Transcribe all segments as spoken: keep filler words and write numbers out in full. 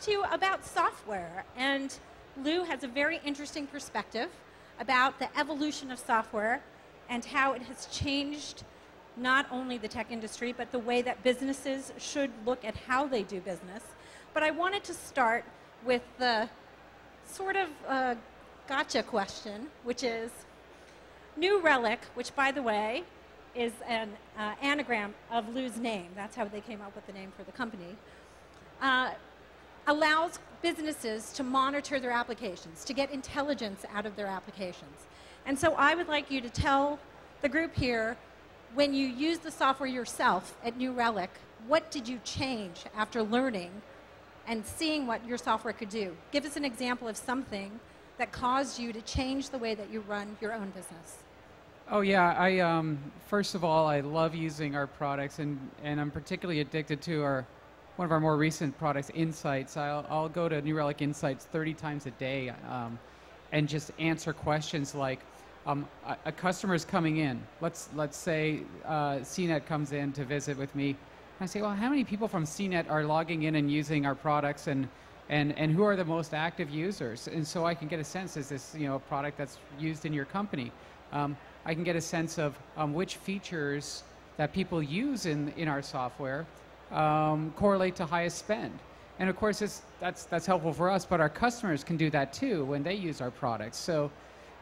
talk to you about software. And Lou has a very interesting perspective about the evolution of software and how it has changed not only the tech industry, but the way that businesses should look at how they do business. But I wanted to start with the sort of uh, gotcha question, which is New Relic, which, by the way, is an uh, anagram of Lou's name. That's how they came up with the name for the company. Uh, allows businesses to monitor their applications, to get intelligence out of their applications. And so I would like you to tell the group here, when you use the software yourself at New Relic, what did you change after learning and seeing what your software could do? Give us an example of something that caused you to change the way that you run your own business. Oh yeah, I, um, first of all, I love using our products, and, and I'm particularly addicted to our, one of our more recent products, Insights. I'll, I'll go to New Relic Insights thirty times a day um, and just answer questions like, um, a, a customer's coming in. Let's, let's say uh, C net comes in to visit with me. And I say, well, how many people from C net are logging in and using our products, and, and, and who are the most active users? And so I can get a sense, is this you know, a product that's used in your company? Um, I can get a sense of um, which features that people use in, in our software um, correlate to highest spend. And of course, it's, that's, that's helpful for us, but our customers can do that too when they use our products. So,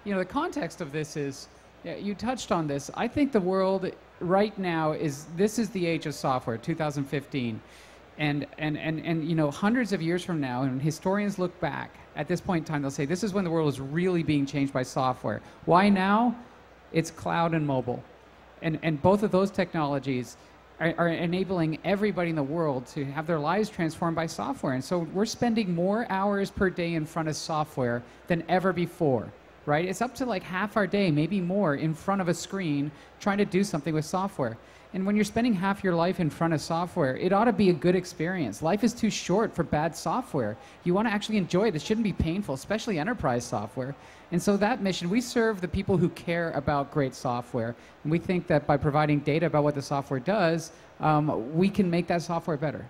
you know, the context of this is, yeah, you touched on this. I think the world right now is, this is the age of software, two thousand fifteen. And, and, and, and you know, hundreds of years from now, and historians look back, at this point in time, they'll say, this is when the world is really being changed by software. Why now? It's cloud and mobile. And, and both of those technologies are, are enabling everybody in the world to have their lives transformed by software. And so we're spending more hours per day in front of software than ever before, right? It's up to like half our day, maybe more, in front of a screen trying to do something with software. And when you're spending half your life in front of software, it ought to be a good experience. Life is too short for bad software. You want to actually enjoy it. It shouldn't be painful, especially enterprise software. And so that mission, we serve the people who care about great software. And we think that by providing data about what the software does, um, we can make that software better.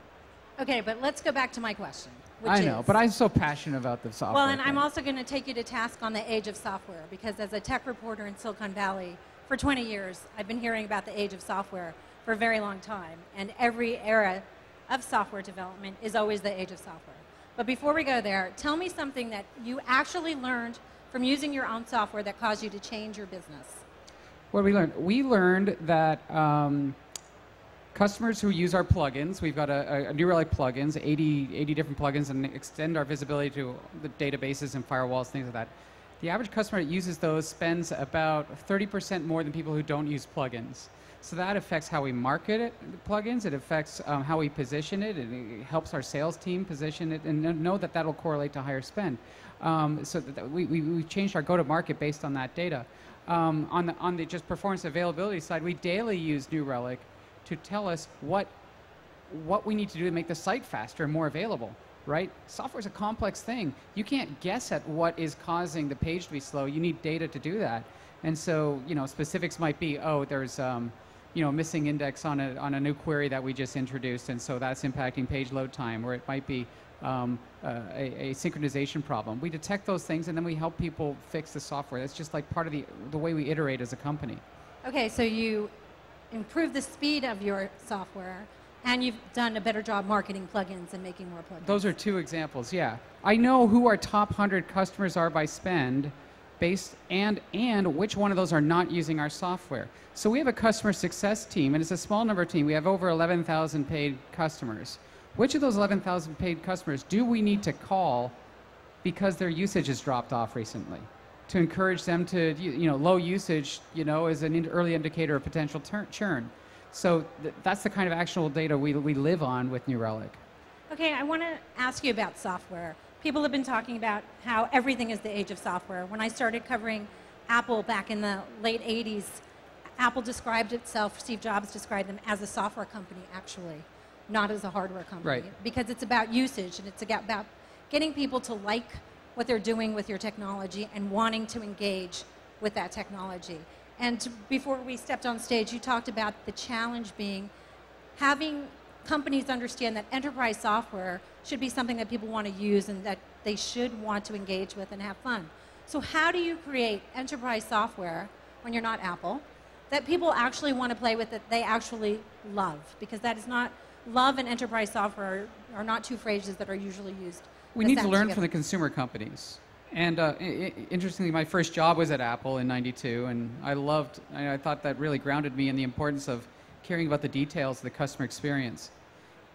Okay, but let's go back to my question. Which I know, is, but I'm so passionate about the software. Well, and thing. I'm also going to take you to task on the age of software, because as a tech reporter in Silicon Valley, for twenty years, I've been hearing about the age of software for a very long time, and every era of software development is always the age of software. But before we go there, tell me something that you actually learned from using your own software that caused you to change your business. What did we learn? We learned that um, customers who use our plugins, we've got a, a New Relic plugins, eighty, eighty different plugins, and extend our visibility to the databases and firewalls, things like that. The average customer that uses those spends about thirty percent more than people who don't use plugins. So that affects how we market it, the plugins. It affects um, how we position it. And it helps our sales team position it and know that that'll correlate to higher spend. Um, so that we, we, we changed our go-to-market based on that data. Um, on the, on the just performance availability side, we daily use New Relic to tell us what, what we need to do to make the site faster and more available. Right? Software is a complex thing. You can't guess at what is causing the page to be slow. You need data to do that. And so, you know, specifics might be, oh, there's, um, you know, missing index on a, on a new query that we just introduced, and so that's impacting page load time, or it might be um, uh, a, a synchronization problem. We detect those things, and then we help people fix the software. That's just like part of the, the way we iterate as a company. Okay, so you improve the speed of your software, and you've done a better job marketing plugins and making more plugins. Those are two examples, yeah. I know who our top one hundred customers are by spend, based and, and which one of those are not using our software. So we have a customer success team, and it's a small number team. We have over eleven thousand paid customers. Which of those eleven thousand paid customers do we need to call because their usage has dropped off recently? To encourage them to, you know, low usage, you know, is an early indicator of potential churn. So th that's the kind of actual data we, we live on with New Relic. Okay, I want to ask you about software. People have been talking about how everything is the age of software. When I started covering Apple back in the late eighties, Apple described itself, Steve Jobs described them as a software company, actually, not as a hardware company. Right. Because it's about usage, and it's about getting people to like what they're doing with your technology and wanting to engage with that technology. And before we stepped on stage, you talked about the challenge being having companies understand that enterprise software should be something that people want to use and that they should want to engage with and have fun. So how do you create enterprise software when you're not Apple that people actually want to play with, that they actually love? Because that is not, love and enterprise software are not two phrases that are usually used. We need to learn together. From the consumer companies. And uh, I interestingly, my first job was at Apple in ninety-two, and I loved, I thought that really grounded me in the importance of caring about the details of the customer experience.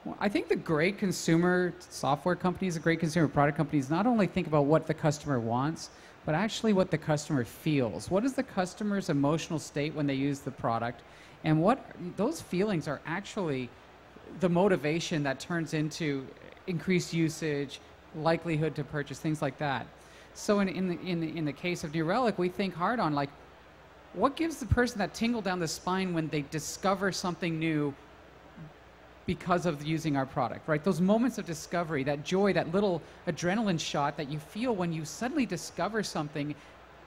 Well, I think the great consumer software companies, the great consumer product companies, not only think about what the customer wants, but actually what the customer feels. What is the customer's emotional state when they use the product? And what those feelings are actually the motivation that turns into increased usage, likelihood to purchase, things like that. So in, in, the, in, the, in the case of New Relic, we think hard on, like, what gives the person that tingle down the spine when they discover something new because of using our product, right? Those moments of discovery, that joy, that little adrenaline shot that you feel when you suddenly discover something,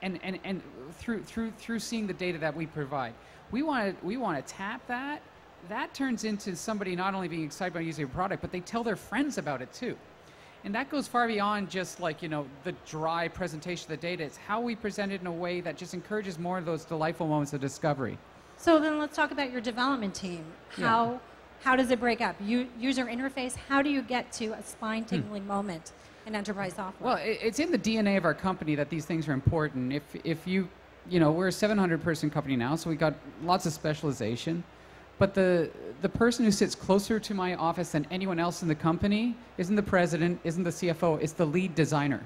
and, and, and through, through, through seeing the data that we provide. We want to we want to tap that. That turns into somebody not only being excited about using a product, but they tell their friends about it too. And that goes far beyond just like, you know, the dry presentation of the data. It's how we present it in a way that just encourages more of those delightful moments of discovery. So then let's talk about your development team. How, yeah. how does it break up? U user interface, how do you get to a spine-tingling hmm. moment in enterprise software? Well, it, it's in the D N A of our company that these things are important. If, if you, you know, we're a seven hundred person company now, so we've got lots of specialization. But the, the person who sits closer to my office than anyone else in the company isn't the president, isn't the C F O, it's the lead designer.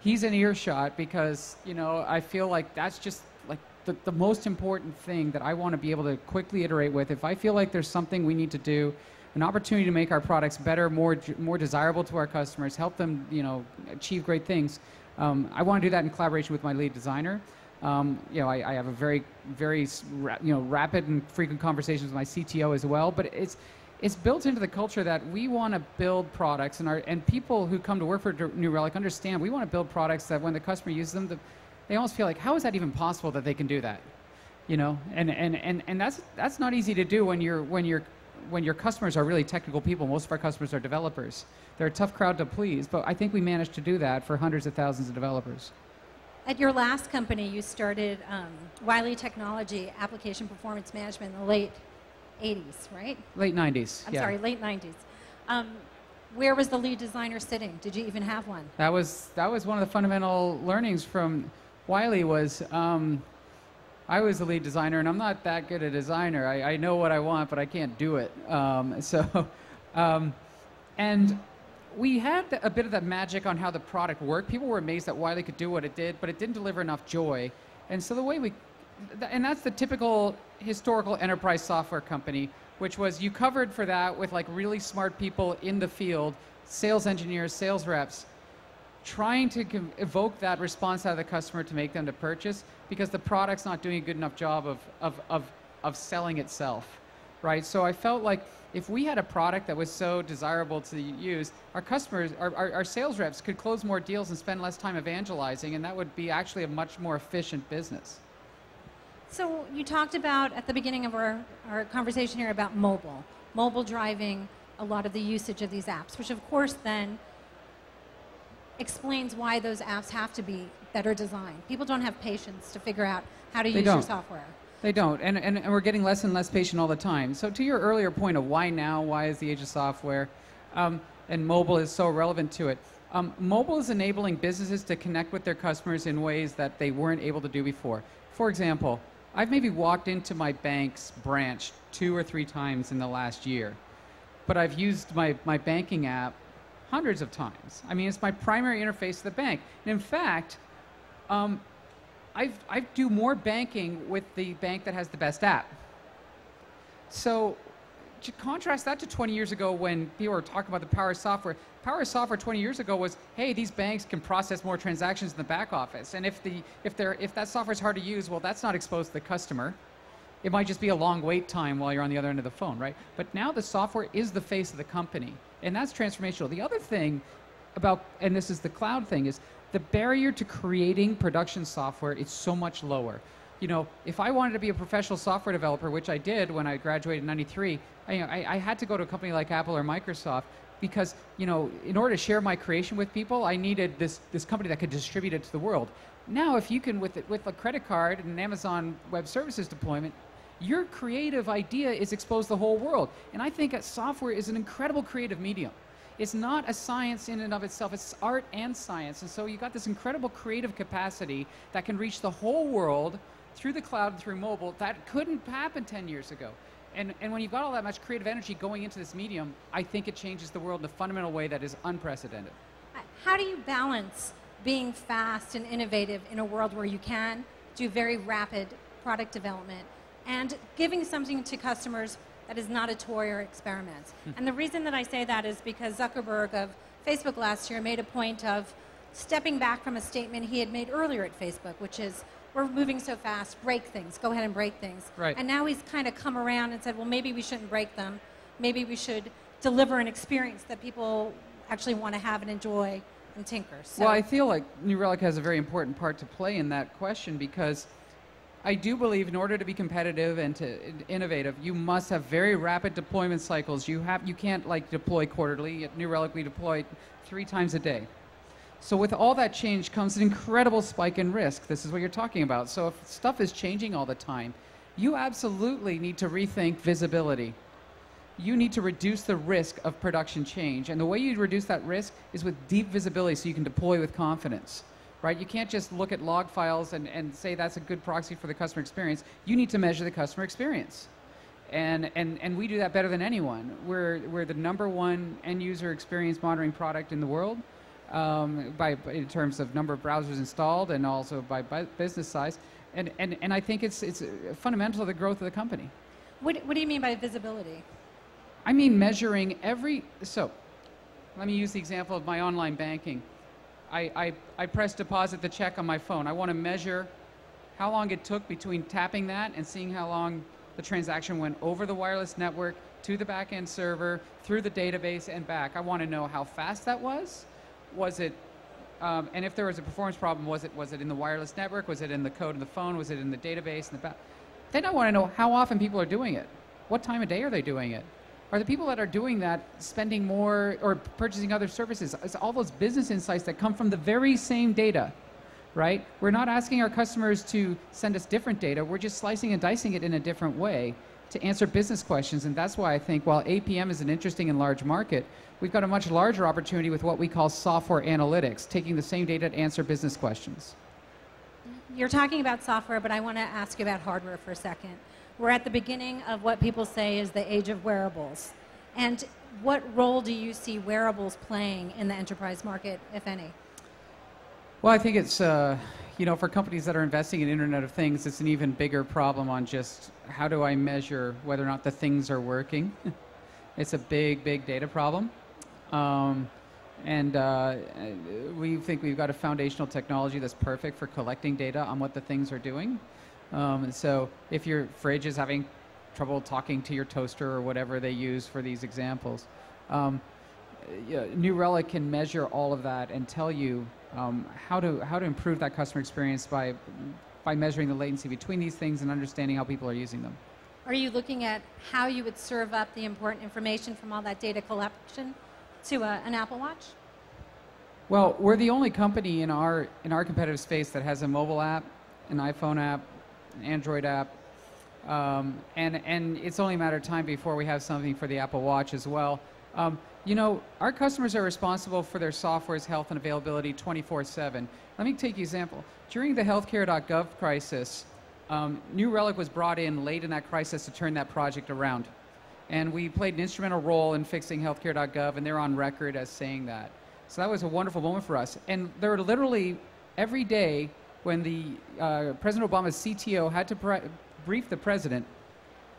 He's in earshot because, you know, I feel like that's just like the, the most important thing that I want to be able to quickly iterate with. If I feel like there's something we need to do, an opportunity to make our products better, more, more desirable to our customers, help them, you know, achieve great things, um, I want to do that in collaboration with my lead designer. Um, you know, I, I have a very, very, you know, rapid and frequent conversations with my C T O as well. But it's, it's built into the culture that we want to build products, and our and people who come to work for New Relic understand we want to build products that when the customer uses them, the, they almost feel like, how is that even possible that they can do that, you know? And and and and that's that's not easy to do when you're when you're when your customers are really technical people. Most of our customers are developers. They're a tough crowd to please, but I think we managed to do that for hundreds of thousands of developers. At your last company, you started um, Wiley Technology Application Performance Management in the late eighties, right? Late nineties. I'm yeah. sorry, late nineties. Um, where was the lead designer sitting? Did you even have one? That was that was one of the fundamental learnings from Wiley. Was um, I was the lead designer, and I'm not that good a designer. I, I know what I want, but I can't do it. Um, so, um, and. We had a bit of that magic on how the product worked. People were amazed that Wiley could do what it did, but it didn't deliver enough joy. And so the way we, and that's the typical historical enterprise software company, which was you covered for that with like really smart people in the field, sales engineers, sales reps, trying to evoke that response out of the customer to make them to purchase, because the product's not doing a good enough job of, of, of, of selling itself, right? So I felt like if we had a product that was so desirable to use, our customers, our, our, our sales reps could close more deals and spend less time evangelizing, and that would be actually a much more efficient business. So you talked about at the beginning of our, our conversation here about mobile, mobile driving a lot of the usage of these apps, which of course then explains why those apps have to be better designed. People don't have patience to figure out how to use your software. They don't, and, and, and we're getting less and less patient all the time. So to your earlier point of why now, why is the age of software, um, and mobile is so relevant to it. Um, mobile is enabling businesses to connect with their customers in ways that they weren't able to do before. For example, I've maybe walked into my bank's branch two or three times in the last year, but I've used my, my banking app hundreds of times. I mean, it's my primary interface to the bank. And in fact, um, I've, I do more banking with the bank that has the best app. So to contrast that to twenty years ago when people were talking about the power of software, power of software twenty years ago was, hey, these banks can process more transactions in the back office. And if, the, if, they're, if that software is hard to use, well, that's not exposed to the customer. It might just be a long wait time while you're on the other end of the phone, right? But now the software is the face of the company, and that's transformational. The other thing about, and this is the cloud thing, is the barrier to creating production software is so much lower. you know, if I wanted to be a professional software developer, which I did when I graduated in ninety-three, I, you know, I, I had to go to a company like Apple or Microsoft because, you know, in order to share my creation with people, I needed this, this company that could distribute it to the world. Now, if you can, with, it, with a credit card and an Amazon Web Services deployment, your creative idea is exposed to the whole world. And I think that software is an incredible creative medium. It's not a science in and of itself, it's art and science. And so you've got this incredible creative capacity that can reach the whole world through the cloud and through mobile. That couldn't happen ten years ago. And, and when you've got all that much creative energy going into this medium, I think it changes the world in a fundamental way that is unprecedented. How do you balance being fast and innovative in a world where you can do very rapid product development and giving something to customers that is not a toy or experiment? And the reason that I say that is because Zuckerberg of Facebook last year made a point of stepping back from a statement he had made earlier at Facebook, which is, we're moving so fast, break things, go ahead and break things. Right. And now he's kind of come around and said, well, maybe we shouldn't break them. Maybe we should deliver an experience that people actually want to have and enjoy and tinker. So well, I feel like New Relic has a very important part to play in that question, because I do believe in order to be competitive and to innovative, you must have very rapid deployment cycles. You have, you can't like deploy quarterly. At New Relic, we deploy three times a day. So with all that change comes an incredible spike in risk. This is what you're talking about. So if stuff is changing all the time, you absolutely need to rethink visibility. You need to reduce the risk of production change. And the way you reduce that risk is with deep visibility so you can deploy with confidence. Right? You can't just look at log files and, and say that's a good proxy for the customer experience. You need to measure the customer experience. And, and, and we do that better than anyone. We're, we're the number one end user experience monitoring product in the world um, by, in terms of number of browsers installed and also by business size. And, and, and I think it's, it's fundamental to the growth of the company. What, what do you mean by visibility? I mean measuring every, so let me use the example of my online banking. I, I, I press deposit the check on my phone. I want to measure how long it took between tapping that and seeing how long the transaction went over the wireless network to the back-end server, through the database, and back. I want to know how fast that was. Was it, um, and if there was a performance problem, was it, was it in the wireless network? Was it in the code of the phone? Was it in the database? And the back? Then I want to know how often people are doing it. What time of day are they doing it? Are the people that are doing that spending more or purchasing other services? It's all those business insights that come from the very same data, right? We're not asking our customers to send us different data. We're just slicing and dicing it in a different way to answer business questions. And that's why I think while A P M is an interesting and large market, we've got a much larger opportunity with what we call software analytics, taking the same data to answer business questions. You're talking about software, but I want to ask you about hardware for a second. We're at the beginning of what people say is the age of wearables. And what role do you see wearables playing in the enterprise market, if any? Well, I think it's, uh, you know, for companies that are investing in Internet of Things, it's an even bigger problem on just how do I measure whether or not the things are working. It's a big, big data problem. Um, and uh, we think we've got a foundational technology that's perfect for collecting data on what the things are doing. Um, and so if your fridge is having trouble talking to your toaster or whatever they use for these examples, um, yeah, New Relic can measure all of that and tell you um, how to how to improve that customer experience by by measuring the latency between these things and understanding how people are using them. Are you looking at how you would serve up the important information from all that data collection to a, an Apple Watch? Well, we're the only company in our in our competitive space that has a mobile app, an iPhone app, Android app, um, and, and it's only a matter of time before we have something for the Apple Watch as well. Um, you know, our customers are responsible for their software's health and availability twenty-four seven. Let me take you an example. During the healthcare dot gov crisis, um, New Relic was brought in late in that crisis to turn that project around. And we played an instrumental role in fixing healthcare dot gov, and they're on record as saying that. So that was a wonderful moment for us. And there were literally every day when the uh, President Obama's C T O had to pre brief the president,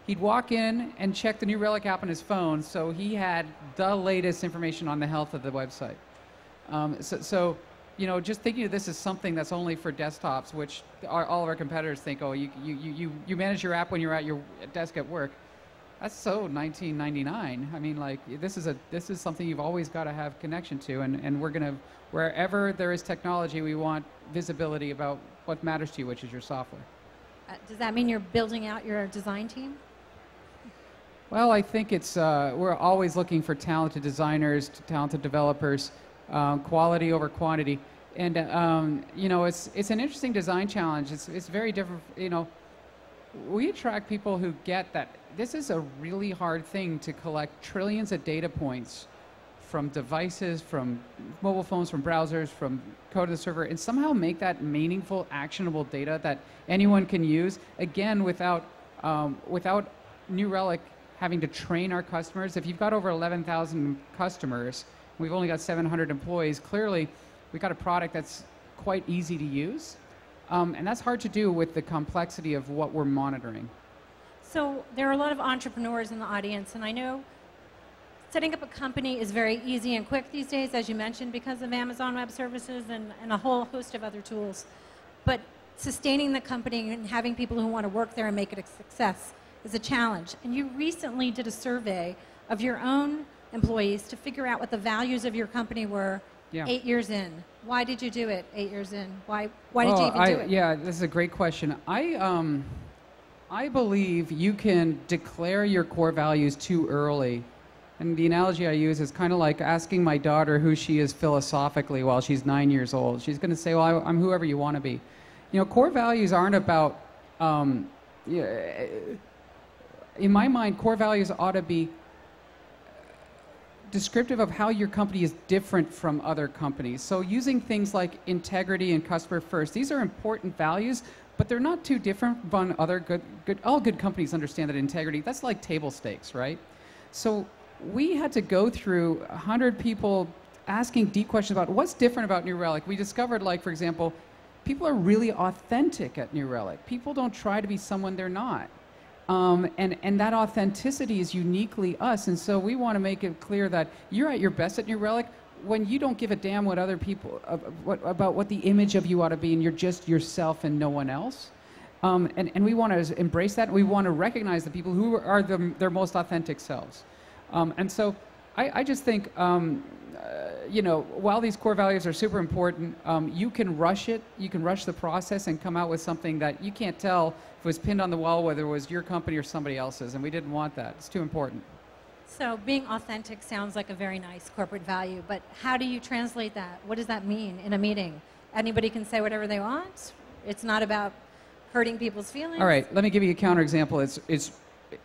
he'd walk in and check the New Relic app on his phone, so he had the latest information on the health of the website. Um, so, so, you know, just thinking of this as something that's only for desktops, which our, all of our competitors think, oh, you, you, you, you manage your app when you're at your desk at work. That's so nineteen ninety-nine. I mean, like, this is a this is something you've always got to have connection to, and, and we're gonna, wherever there is technology, we want visibility about what matters to you, which is your software. Uh, does that mean you're building out your design team? Well, I think it's, uh, we're always looking for talented designers, talented developers, um, quality over quantity. And, um, you know, it's, it's an interesting design challenge. It's, it's very different, you know. We attract people who get that this is a really hard thing to collect trillions of data points from devices, from mobile phones, from browsers, from code to the server, and somehow make that meaningful, actionable data that anyone can use, again, without, um, without New Relic having to train our customers. If you've got over eleven thousand customers, we've only got seven hundred employees, clearly we've got a product that's quite easy to use. Um, and that's hard to do with the complexity of what we're monitoring. So there are a lot of entrepreneurs in the audience, and I know setting up a company is very easy and quick these days, as you mentioned, because of Amazon Web Services and, and a whole host of other tools. But sustaining the company and having people who want to work there and make it a success is a challenge. And you recently did a survey of your own employees to figure out what the values of your company were. Yeah. Eight years in. Why did you do it eight years in? Why, why did oh, you even I, do it? Yeah, this is a great question. I, um, I believe you can declare your core values too early. And the analogy I use is kind of like asking my daughter who she is philosophically while she's nine years old. She's going to say, well, I, I'm whoever you want to be. You know, core values aren't about, um, in my mind, core values ought to be descriptive of how your company is different from other companies. So using things like integrity and customer first, these are important values, but they're not too different from other good, good, all good companies understand that integrity, that's like table stakes, right? So we had to go through one hundred people asking deep questions about what's different about New Relic. We discovered, like, for example, people are really authentic at New Relic. People don't try to be someone they're not. Um, and, and that authenticity is uniquely us, and so we want to make it clear that you're at your best at New Relic when you don't give a damn what other people, uh, what, about what the image of you ought to be, and you're just yourself and no one else. Um, and, and we want to embrace that. We want to recognize the people who are the, their most authentic selves. Um, and so I, I just think, um, uh, you know, while these core values are super important, um, you can rush it, you can rush the process and come out with something that you can't tell if it was pinned on the wall whether it was your company or somebody else's, and we didn't want that. It's too important. So being authentic sounds like a very nice corporate value, but how do you translate that? What does that mean in a meeting? Anybody can say whatever they want? It's not about hurting people's feelings? All right, let me give you a counterexample. It's, it's,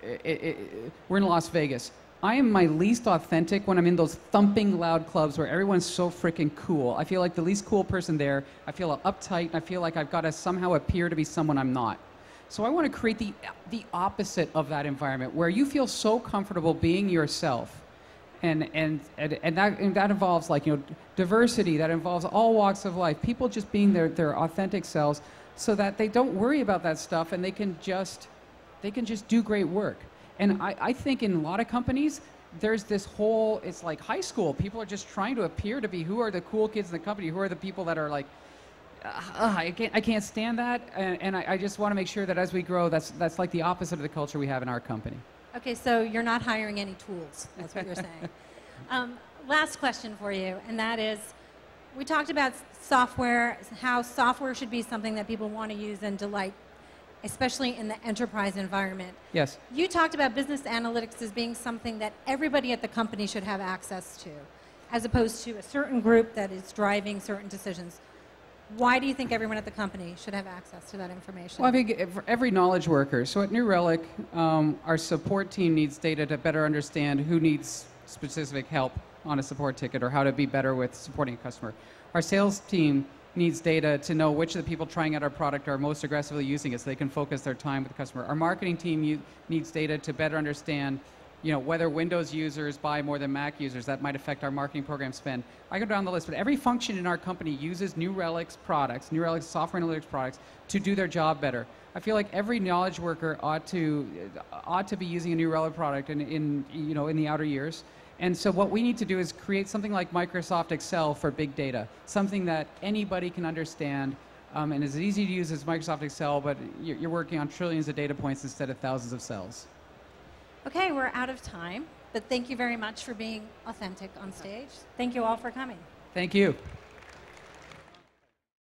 it, it, it, we're in Las Vegas. I am my least authentic when I'm in those thumping loud clubs where everyone's so freaking cool. I feel like the least cool person there. I feel uptight, and I feel like I've got to somehow appear to be someone I'm not. So I want to create the, the opposite of that environment where you feel so comfortable being yourself. And, and, and, and, that, and that involves, like, you know, diversity. That involves all walks of life. People just being their, their authentic selves so that they don't worry about that stuff and they can just, they can just do great work. And I, I think in a lot of companies, there's this whole, it's like high school. People are just trying to appear to be who are the cool kids in the company, who are the people that are like, Uh, I can't. I can't stand that, and, and I, I just want to make sure that as we grow, that's that's like the opposite of the culture we have in our company. Okay, so you're not hiring any tools. That's what you're saying. Um, last question for you, and that is, we talked about software, how software should be something that people want to use and delight, especially in the enterprise environment. Yes. You talked about business analytics as being something that everybody at the company should have access to, as opposed to a certain group that is driving certain decisions. Why do you think everyone at the company should have access to that information? Well, I think for every knowledge worker. So at New Relic, um, our support team needs data to better understand who needs specific help on a support ticket or how to be better with supporting a customer. Our sales team needs data to know which of the people trying out our product are most aggressively using it so they can focus their time with the customer. Our marketing team needs data to better understand, you know, whether Windows users buy more than Mac users. That might affect our marketing program spend. I go down the list, but every function in our company uses New Relic's products, New Relic's software analytics products, to do their job better. I feel like every knowledge worker ought to ought to be using a New Relic product in, in you know in the outer years. And so what we need to do is create something like Microsoft Excel for big data, something that anybody can understand um, and is as easy to use as Microsoft Excel, but you're, you're working on trillions of data points instead of thousands of cells. Okay, we're out of time, but thank you very much for being authentic on stage. Thank you all for coming. Thank you.